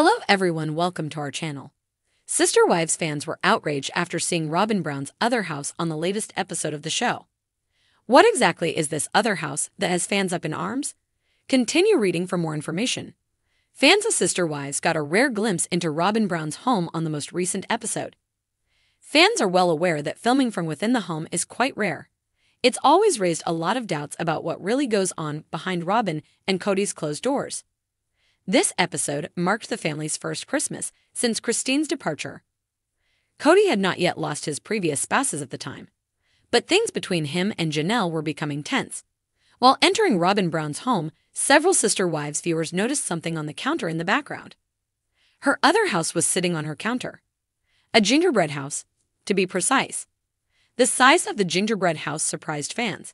Hello everyone, welcome to our channel. Sister Wives fans were outraged after seeing Robyn Brown's other house on the latest episode of the show. What exactly is this other house that has fans up in arms? Continue reading for more information. Fans of Sister Wives got a rare glimpse into Robyn Brown's home on the most recent episode. Fans are well aware that filming from within the home is quite rare. It's always raised a lot of doubts about what really goes on behind Robyn and Kody's closed doors. This episode marked the family's first Christmas since Christine's departure. Kody had not yet lost his previous spouses at the time, but things between him and Janelle were becoming tense. While entering Robyn Brown's home, several Sister Wives viewers noticed something on the counter in the background. Her other house was sitting on her counter. A gingerbread house, to be precise. The size of the gingerbread house surprised fans.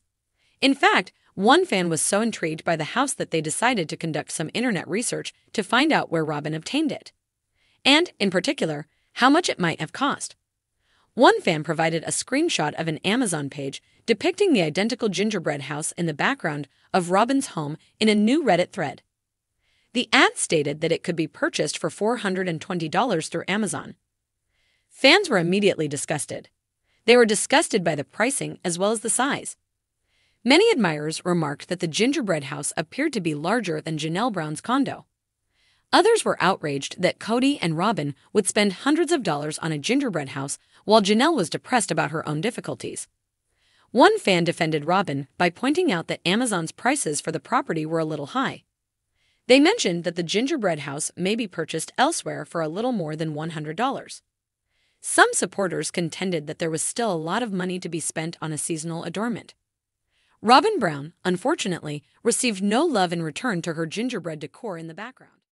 In fact, one fan was so intrigued by the house that they decided to conduct some internet research to find out where Robyn obtained it, and, in particular, how much it might have cost. One fan provided a screenshot of an Amazon page depicting the identical gingerbread house in the background of Robyn's home in a new Reddit thread. The ad stated that it could be purchased for $420 through Amazon. Fans were immediately disgusted. They were disgusted by the pricing as well as the size. Many admirers remarked that the gingerbread house appeared to be larger than Janelle Brown's condo. Others were outraged that Kody and Robyn would spend hundreds of dollars on a gingerbread house while Janelle was depressed about her own difficulties. One fan defended Robyn by pointing out that Amazon's prices for the property were a little high. They mentioned that the gingerbread house may be purchased elsewhere for a little more than $100. Some supporters contended that there was still a lot of money to be spent on a seasonal adornment. Robyn Brown, unfortunately, received no love in return to her gingerbread decor in the background.